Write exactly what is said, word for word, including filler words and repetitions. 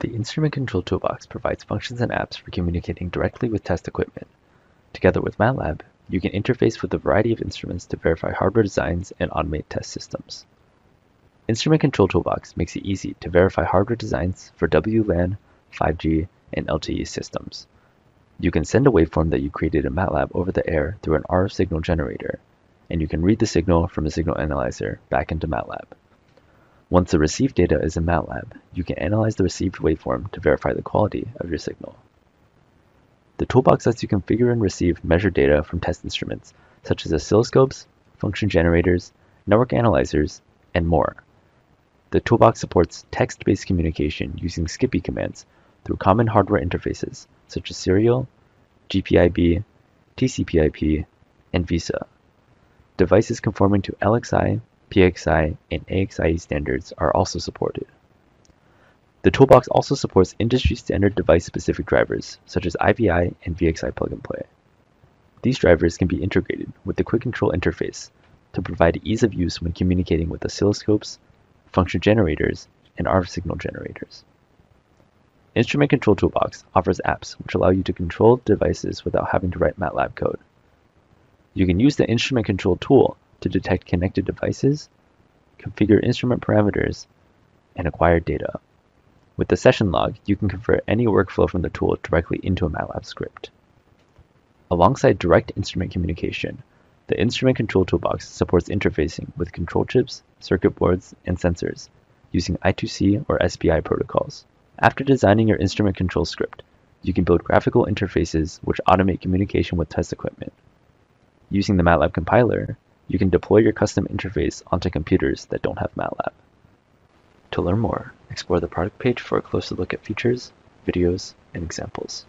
The Instrument Control Toolbox provides functions and apps for communicating directly with test equipment. Together with MATLAB, you can interface with a variety of instruments to verify hardware designs and automate test systems. Instrument Control Toolbox makes it easy to verify hardware designs for W LAN, five G, and L T E systems. You can send a waveform that you created in MATLAB over the air through an R F signal generator, and you can read the signal from a signal analyzer back into MATLAB. Once the received data is in MATLAB, you can analyze the received waveform to verify the quality of your signal. The toolbox lets you configure and receive measured data from test instruments, such as oscilloscopes, function generators, network analyzers, and more. The toolbox supports text-based communication using S C P I commands through common hardware interfaces, such as Serial, G P I B, T C P I P, and VISA. Devices conforming to L X I, P X I, and A X I E standards are also supported. The toolbox also supports industry-standard device-specific drivers, such as I V I and V X I plug-and-play. These drivers can be integrated with the Quick Control interface to provide ease of use when communicating with oscilloscopes, function generators, and R F signal generators. Instrument Control Toolbox offers apps which allow you to control devices without having to write MATLAB code. You can use the Instrument Control tool to detect connected devices, configure instrument parameters, and acquire data. With the session log, you can convert any workflow from the tool directly into a MATLAB script. Alongside direct instrument communication, the Instrument Control Toolbox supports interfacing with control chips, circuit boards, and sensors using I two C or S P I protocols. After designing your instrument control script, you can build graphical interfaces which automate communication with test equipment. Using the MATLAB compiler, you can deploy your custom interface onto computers that don't have MATLAB. To learn more, explore the product page for a closer look at features, videos, and examples.